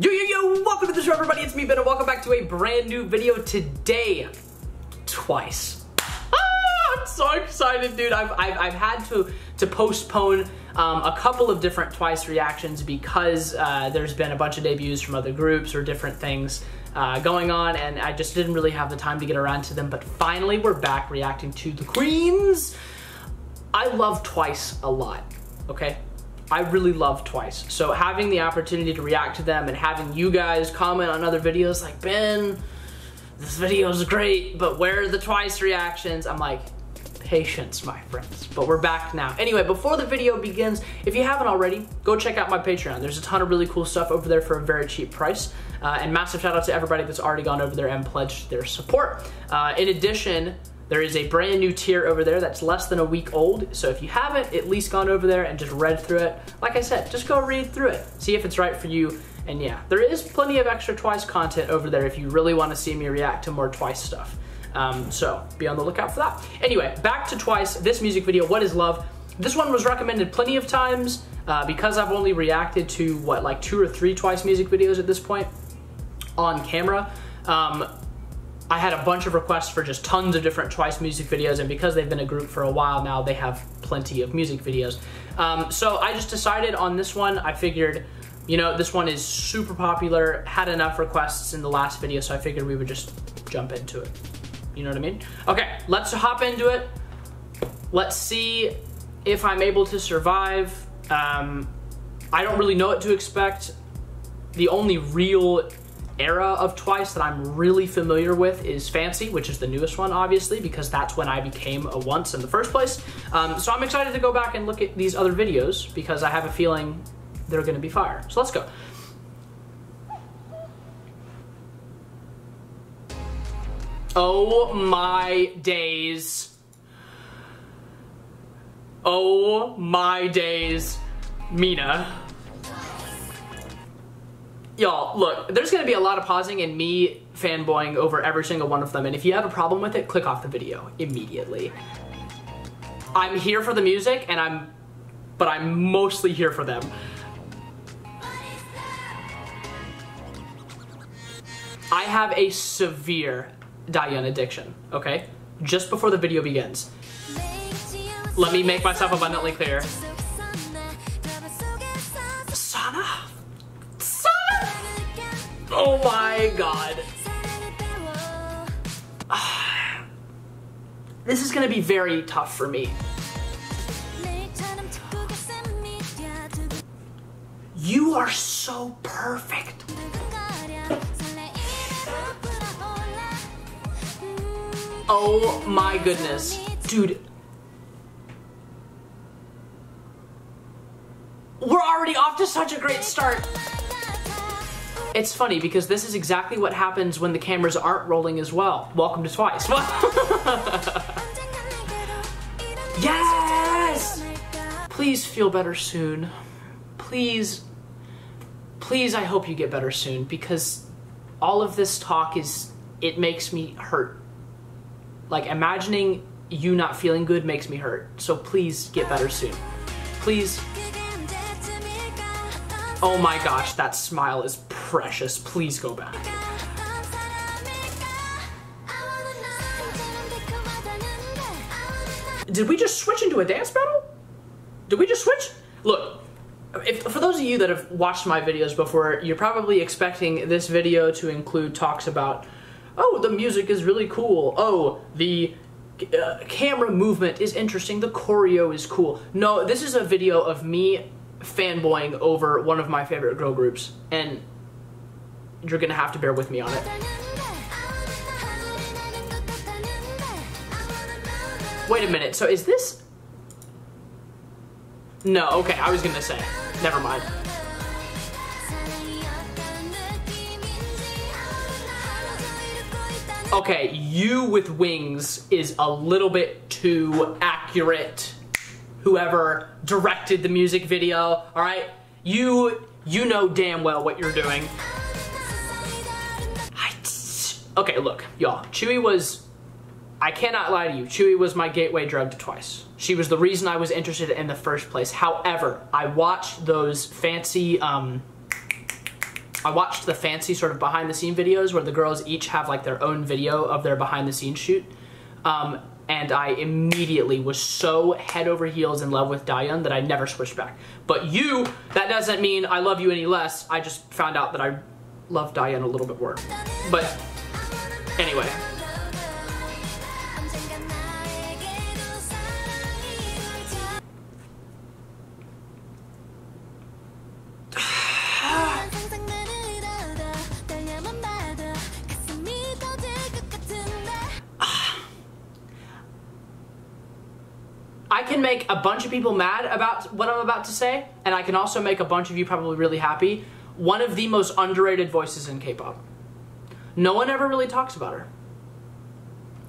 Yo, welcome to the show, everybody. It's me, Ben, and welcome back to a brand new video today. Twice. I'm so excited, dude. I've had to postpone a couple of different Twice reactions because there's been a bunch of debuts from other groups or different things going on, and I just didn't really have the time to get around to them. But finally, we're back reacting to the Queens. I love Twice a lot, okay? I really love Twice, so having the opportunity to react to them and having you guys comment on other videos like, Ben, this video is great, but where are the Twice reactions? I'm like, patience, my friends, but we're back now. Anyway, before the video begins, if you haven't already, go check out my Patreon. There's a ton of really cool stuff over there for a very cheap price, and massive shout out to everybody that's already gone over there and pledged their support. In addition, there is a brand new tier over there that's less than a week old, so if you haven't at least gone over there and just read through it, like I said, just go read through it, see if it's right for you, and yeah, there is plenty of extra Twice content over there if you really want to see me react to more Twice stuff, so be on the lookout for that. Anyway, back to Twice, this music video, What is Love? This one was recommended plenty of times, because I've only reacted to, what, like 2 or 3 Twice music videos at this point on camera. I had a bunch of requests for just tons of different Twice music videos, and because they've been a group for a while now, they have plenty of music videos. So I just decided on this one. I figured, you know, this one is super popular, had enough requests in the last video, so I figured we would just jump into it. You know what I mean? Okay, let's hop into it. Let's see if I'm able to survive. I don't really know what to expect. The only real era of Twice that I'm really familiar with is Fancy, which is the newest one, obviously, because that's when I became a once in the first place. So I'm excited to go back and look at these other videos because I have a feeling they're gonna be fire. So let's go. Oh my days. Oh my days, Mina. Y'all, look, there's gonna be a lot of pausing and me fanboying over every single one of them, and if you have a problem with it, click off the video immediately. I'm here for the music, and I'm mostly here for them. I have a severe Dahyun addiction, okay? Just before the video begins. Let me make myself abundantly clear. Sana? Oh my god. This is gonna be very tough for me. You are so perfect. Oh my goodness. Dude. We're already off to such a great start. It's funny because this is exactly what happens when the cameras aren't rolling as well. Welcome to Twice. Yes! Please feel better soon. Please, I hope you get better soon, because all of this talk is, it makes me hurt. Like, imagining you not feeling good makes me hurt. So please get better soon. Please. Oh my gosh, that smile is precious. Please go back. Did we just switch into a dance battle? Did we just switch? Look, for those of you that have watched my videos before, you're probably expecting this video to include talks about, oh, the music is really cool. Oh, the camera movement is interesting. The choreo is cool. No, this is a video of me fanboying over one of my favorite girl groups, and you're gonna have to bear with me on it. Wait a minute, so is this? No, okay, I was gonna say, never mind. Okay, you with wings is a little bit too accurate. Whoever directed the music video, all right? You know damn well what you're doing. Okay, look, y'all, Chewy was, I cannot lie to you, Chewy was my gateway drug to Twice. She was the reason I was interested in the first place. However, I watched those Fancy I watched the Fancy sort of behind the scene videos where the girls each have like their own video of their behind the scenes shoot. And I immediately was so head over heels in love with Dahyun that I never switched back. But you, that doesn't mean I love you any less. I just found out that I love Dahyun a little bit more. But anyway. I can make a bunch of people mad about what I'm about to say, and I can also make a bunch of you probably really happy. One of the most underrated voices in K-pop. No one ever really talks about her.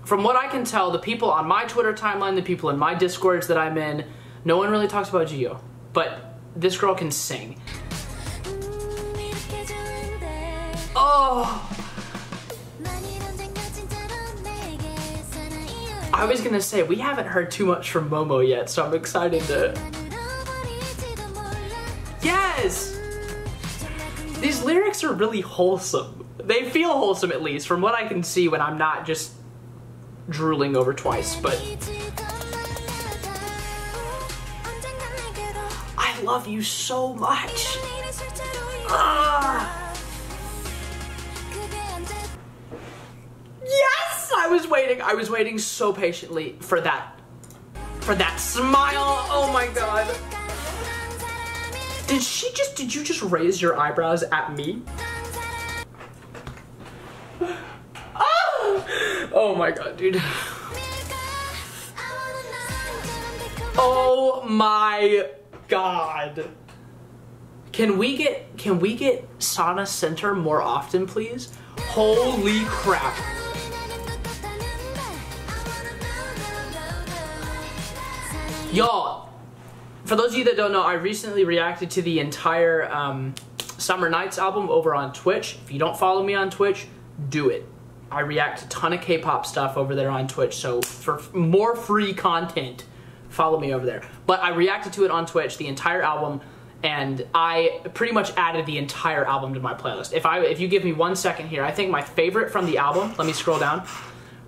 From what I can tell, the people on my Twitter timeline, the people in my Discords that I'm in, no one really talks about G.U. But this girl can sing. Oh! I was gonna say, we haven't heard too much from Momo yet, so I'm excited to... Yes! These lyrics are really wholesome. They feel wholesome, at least, from what I can see when I'm not just drooling over TWICE, but... I love you so much! I was waiting so patiently for that smile. Oh my god. Did you just raise your eyebrows at me? Oh! Oh my god, dude. Oh my god. Can we get Sana Center more often, please? Holy crap. Y'all, for those of you that don't know, I recently reacted to the entire Summer Nights album over on Twitch. If you don't follow me on Twitch, do it. I react to a ton of K-pop stuff over there on Twitch, so for more free content, follow me over there. But I reacted to it on Twitch, the entire album, and I pretty much added the entire album to my playlist. If you give me 1 second here, I think my favorite from the album, let me scroll down,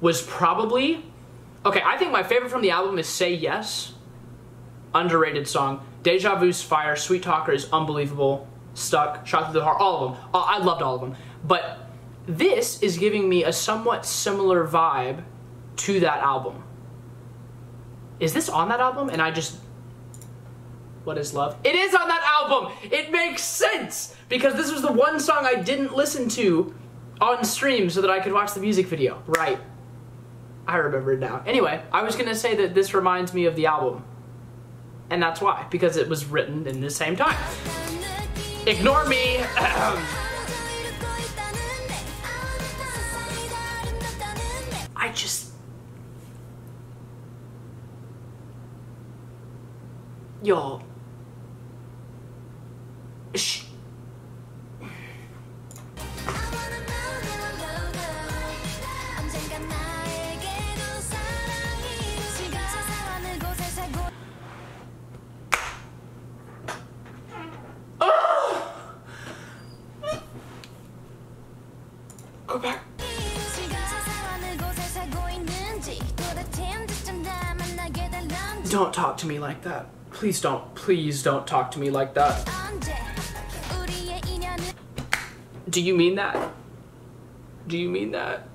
was probably, okay, I think my favorite from the album is Say Yes. Underrated song. Déjà Vu's Fire, Sweet Talker is unbelievable, Stuck, Shot Through the Heart, all of them. I loved all of them. But this is giving me a somewhat similar vibe to that album. Is this on that album? And I just... What is Love? It is on that album! It makes sense! Because this was the one song I didn't listen to on stream so that I could watch the music video. Right. I remember it now. Anyway, I was gonna say that this reminds me of the album. And that's why, because it was written in the same time. Ignore me. Y'all. Don't talk to me like that. Please don't talk to me like that. Do you mean that? Do you mean that?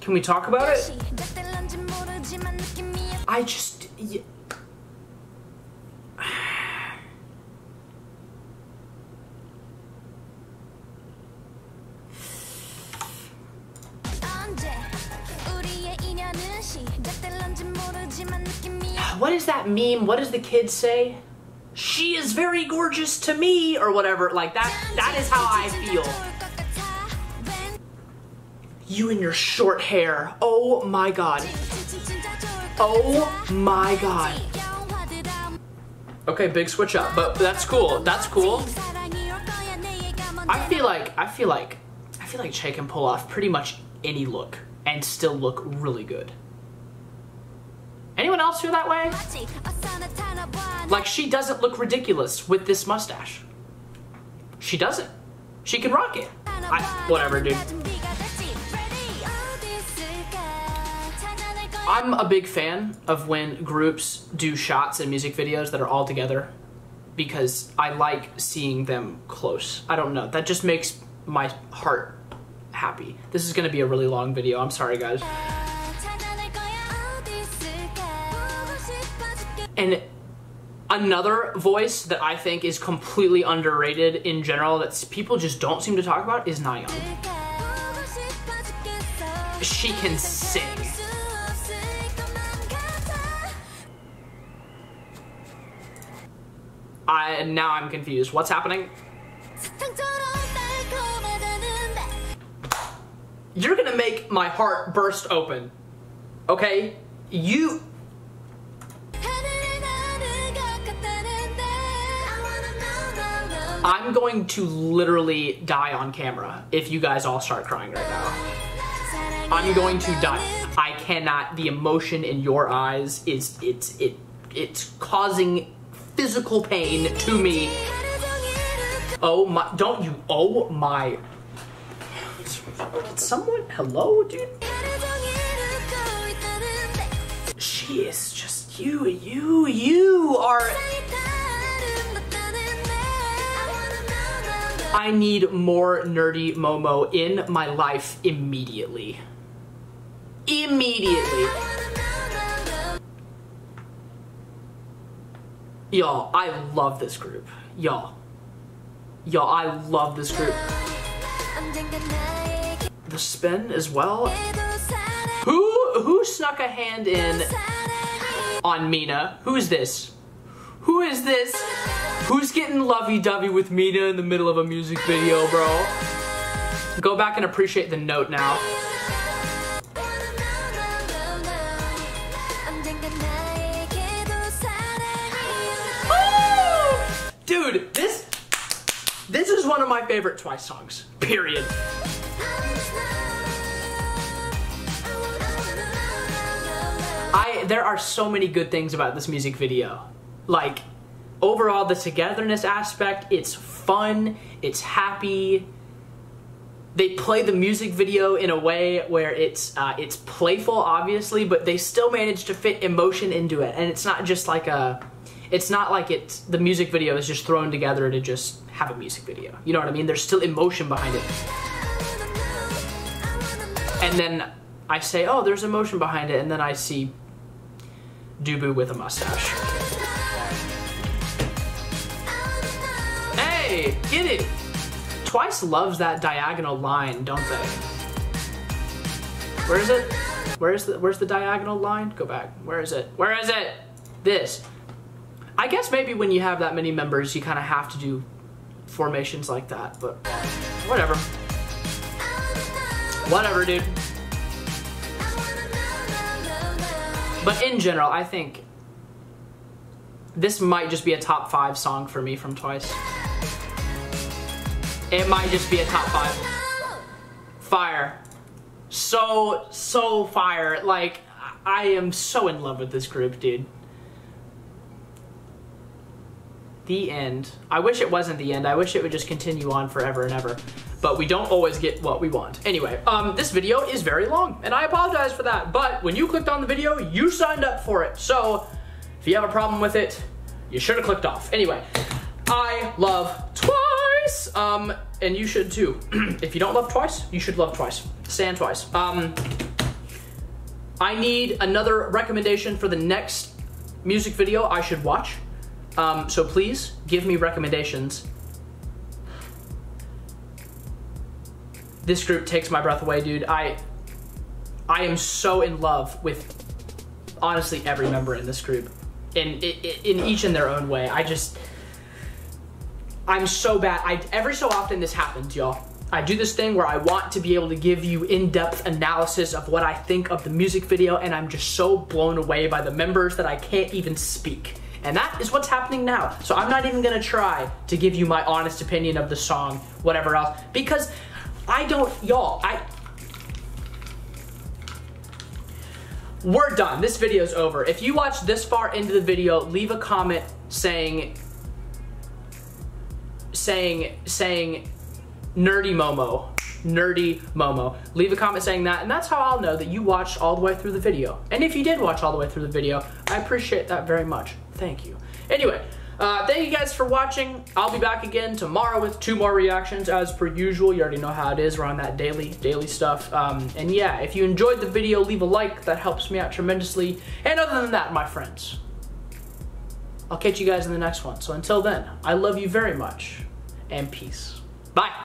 Can we talk about it? I just... Yeah. What is that meme? What does the kid say? She is very gorgeous to me, or whatever. Like that is how I feel. You and your short hair. Oh my god. Oh my god. Okay, big switch up, but that's cool. That's cool. I feel like Che can pull off pretty much any look and still look really good. Anyone else feel that way? Like, she doesn't look ridiculous with this mustache. she doesn't. She can rock it. Whatever, dude. I'm a big fan of when groups do shots in music videos that are all together, because I like seeing them close. I don't know, that just makes my heart happy. This is gonna be a really long video, I'm sorry guys. And another voice that I think is completely underrated in general that people just don't seem to talk about is Nayeon. She can sing. Now I'm confused. What's happening? You're gonna make my heart burst open. Okay? You... I'm going to literally die on camera if you guys all start crying right now. I'm going to die. I cannot. The emotion in your eyes is it's causing physical pain to me. Oh my, don't you, oh my. Someone, hello, dude? She is just, you are. I need more nerdy Momo in my life immediately. Immediately. Y'all, I love this group. Y'all, I love this group. The spin as well. Who snuck a hand in on Mina? Who is this? Who is this? Who's getting lovey-dovey with Mina in the middle of a music video, bro? Go back and appreciate the note now. Oh! Dude, this is one of my favorite TWICE songs, period. There are so many good things about this music video. Like, overall, the togetherness aspect, it's fun, it's happy. They play the music video in a way where it's playful, obviously, but they still manage to fit emotion into it. And it's not just like a, it's not like it's, the music video is just thrown together to just have a music video. You know what I mean? There's still emotion behind it. And then I say, oh, there's emotion behind it. And then I see Dubu with a mustache. Get it? TWICE loves that diagonal line, don't they? Where is it? Where's the diagonal line? Go back. Where is it? Where is it? This. I guess maybe when you have that many members, you kind of have to do formations like that, but whatever. Whatever, dude. But in general, I think this might just be a top 5 song for me from TWICE. It might just be a top 5. Fire. So fire. Like, I am so in love with this group, dude. The end. I wish it wasn't the end. I wish it would just continue on forever and ever. But we don't always get what we want. Anyway, this video is very long, and I apologize for that. But when you clicked on the video, you signed up for it. So, if you have a problem with it, you should have clicked off. Anyway, I love TWICE. And you should too. If you don't love TWICE, you should love TWICE. Stand TWICE. I need another recommendation for the next music video I should watch. So please give me recommendations. This group takes my breath away, dude. I am so in love with honestly every member in this group, and in each in their own way. I'm so bad. Every so often this happens, y'all. I do this thing where I want to be able to give you in-depth analysis of what I think of the music video, and I'm just so blown away by the members that I can't even speak. And that is what's happening now. So I'm not even gonna try to give you my honest opinion of the song, whatever else, because I don't, y'all, we're done. This video's over. If you watched this far into the video, leave a comment saying, saying nerdy Momo. Nerdy Momo. Leave a comment saying that, and that's how I'll know that you watched all the way through the video. And if you did watch all the way through the video, I appreciate that very much. Thank you. Anyway, thank you guys for watching. I'll be back again tomorrow with 2 more reactions as per usual. You already know how it is. We're on that daily stuff. And yeah, if you enjoyed the video, leave a like. That helps me out tremendously. And other than that, my friends, I'll catch you guys in the next one. So until then, I love you very much, and peace. Bye.